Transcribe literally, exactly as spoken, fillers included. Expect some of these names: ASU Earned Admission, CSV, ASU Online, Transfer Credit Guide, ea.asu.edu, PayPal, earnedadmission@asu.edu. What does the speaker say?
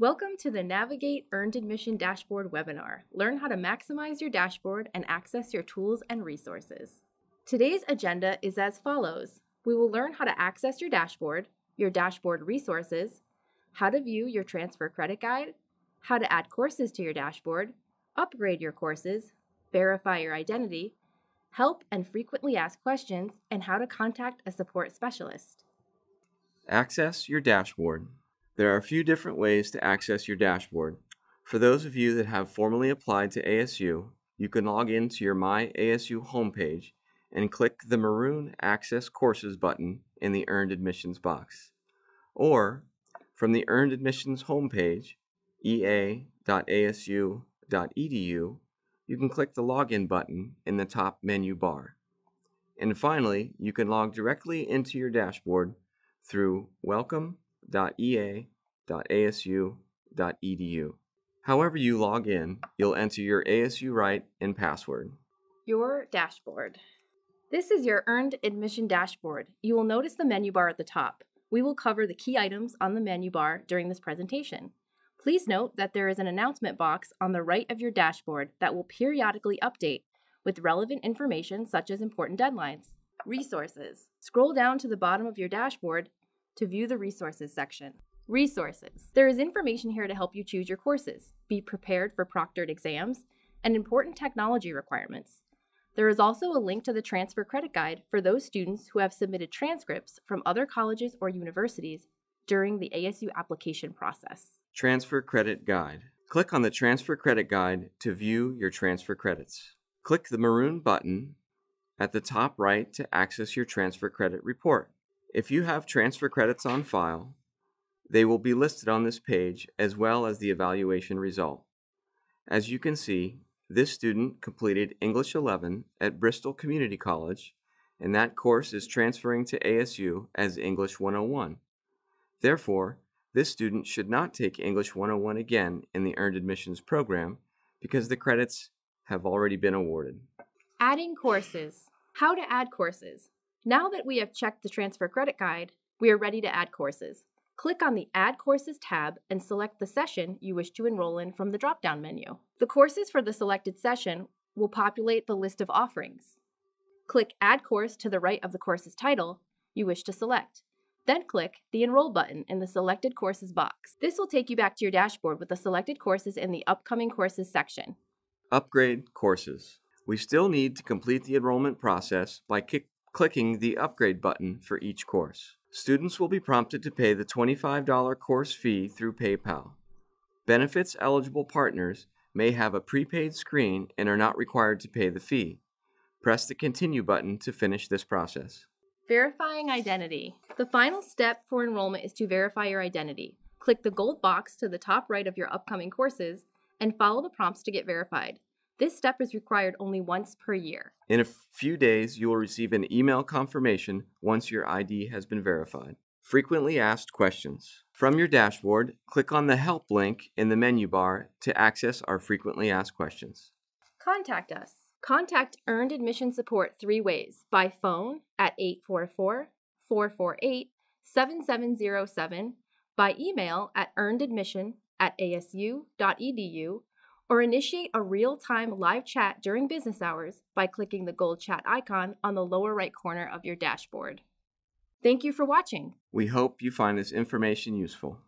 Welcome to the Navigate Earned Admission Dashboard webinar. Learn how to maximize your dashboard and access your tools and resources. Today's agenda is as follows. We will learn how to access your dashboard, your dashboard resources, how to view your transfer credit guide, how to add courses to your dashboard, upgrade your courses, verify your identity, help and frequently asked questions, and how to contact a support specialist. Access your dashboard. There are a few different ways to access your dashboard. For those of you that have formally applied to A S U, you can log into your My A S U homepage and click the maroon Access Courses button in the Earned Admissions box. Or, from the Earned Admissions homepage, e a dot a s u dot e d u, you can click the Login button in the top menu bar. And finally, you can log directly into your dashboard through welcome dot e a dot a s u dot e d u. However you log in, you'll enter your A S U right and password. Your dashboard. This is your Earned Admission dashboard. You will notice the menu bar at the top. We will cover the key items on the menu bar during this presentation. Please note that there is an announcement box on the right of your dashboard that will periodically update with relevant information such as important deadlines. Resources. Scroll down to the bottom of your dashboard to view the resources section. Resources. There is information here to help you choose your courses, be prepared for proctored exams, and important technology requirements. There is also a link to the transfer credit guide for those students who have submitted transcripts from other colleges or universities during the A S U application process. Transfer credit guide. Click on the transfer credit guide to view your transfer credits. Click the maroon button at the top right to access your transfer credit report. If you have transfer credits on file, they will be listed on this page as well as the evaluation result. As you can see, this student completed English eleven at Bristol Community College, and that course is transferring to A S U as English one oh one. Therefore, this student should not take English one oh one again in the Earned Admissions program because the credits have already been awarded. Adding courses. How to add courses. Now that we have checked the transfer credit guide, we are ready to add courses. Click on the Add Courses tab and select the session you wish to enroll in from the drop-down menu. The courses for the selected session will populate the list of offerings. Click Add Course to the right of the course's title you wish to select. Then click the Enroll button in the Selected Courses box. This will take you back to your dashboard with the selected courses in the Upcoming Courses section. Upgrade courses. We still need to complete the enrollment process by kicking clicking the Upgrade button for each course. Students will be prompted to pay the twenty-five dollar course fee through PayPal. Benefits eligible partners may have a prepaid screen and are not required to pay the fee. Press the Continue button to finish this process. Verifying identity. The final step for enrollment is to verify your identity. Click the gold box to the top right of your upcoming courses and follow the prompts to get verified. This step is required only once per year. In a few days, you will receive an email confirmation once your I D has been verified. Frequently asked questions. From your dashboard, click on the Help link in the menu bar to access our frequently asked questions. Contact us. Contact Earned Admission Support three ways: by phone at eight four four, four four eight, seven seven zero seven, by email at earned admission at a s u dot e d u, or initiate a real-time live chat during business hours by clicking the gold chat icon on the lower right corner of your dashboard. Thank you for watching. We hope you find this information useful.